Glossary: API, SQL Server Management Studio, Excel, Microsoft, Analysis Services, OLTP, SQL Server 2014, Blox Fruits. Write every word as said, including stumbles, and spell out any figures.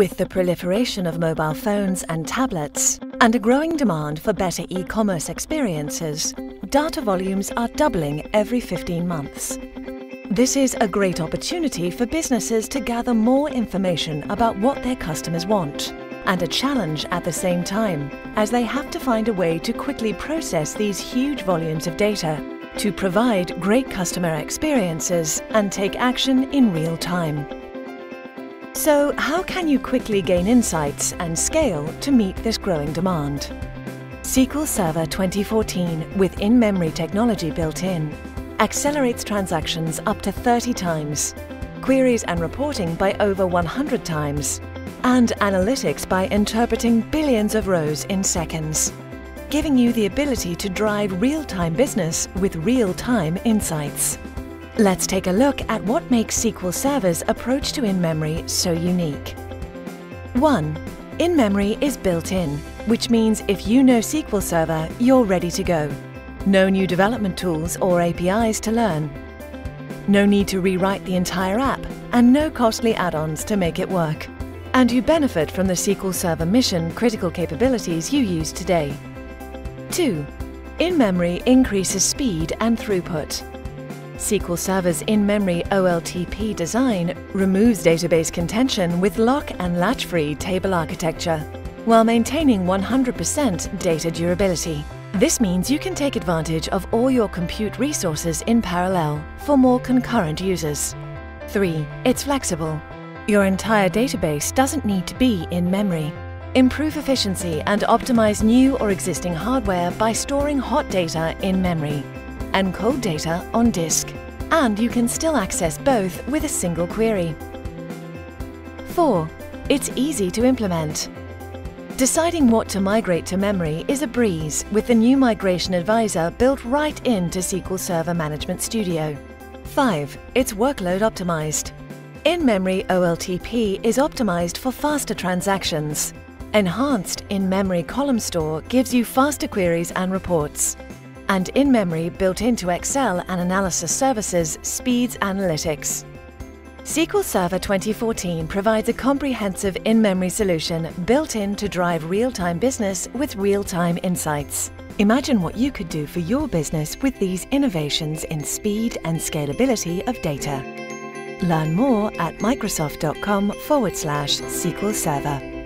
With the proliferation of mobile phones and tablets, and a growing demand for better e-commerce experiences, data volumes are doubling every fifteen months. This is a great opportunity for businesses to gather more information about what their customers want, and a challenge at the same time, as they have to find a way to quickly process these huge volumes of data to provide great customer experiences and take action in real time. So, how can you quickly gain insights and scale to meet this growing demand? S Q L Server twenty fourteen, with in-memory technology built in, accelerates transactions up to thirty times, queries and reporting by over one hundred times, and analytics by interpreting billions of rows in seconds, giving you the ability to drive real-time business with real-time insights. Let's take a look at what makes S Q L Server's approach to in-memory so unique. one. In-memory is built-in, which means if you know S Q L Server, you're ready to go. No new development tools or A P Is to learn. No need to rewrite the entire app, and no costly add-ons to make it work. And you benefit from the S Q L Server mission critical capabilities you use today. two. In-memory increases speed and throughput. S Q L Server's in-memory O L T P design removes database contention with lock and latch-free table architecture, while maintaining one hundred percent data durability. This means you can take advantage of all your compute resources in parallel for more concurrent users. three. It's flexible. Your entire database doesn't need to be in memory. Improve efficiency and optimize new or existing hardware by storing hot data in memory and cold data on disk. And you can still access both with a single query. four. It's easy to implement. Deciding what to migrate to memory is a breeze with the new Migration Advisor built right into S Q L Server Management Studio. five. It's workload optimized. In-memory O L T P is optimized for faster transactions. Enhanced in-memory column store gives you faster queries and reports. And in-memory built into Excel and Analysis Services speeds analytics. S Q L Server twenty fourteen provides a comprehensive in-memory solution built in to drive real-time business with real-time insights. Imagine what you could do for your business with these innovations in speed and scalability of data. Learn more at Microsoft dot com forward slash S Q L Server.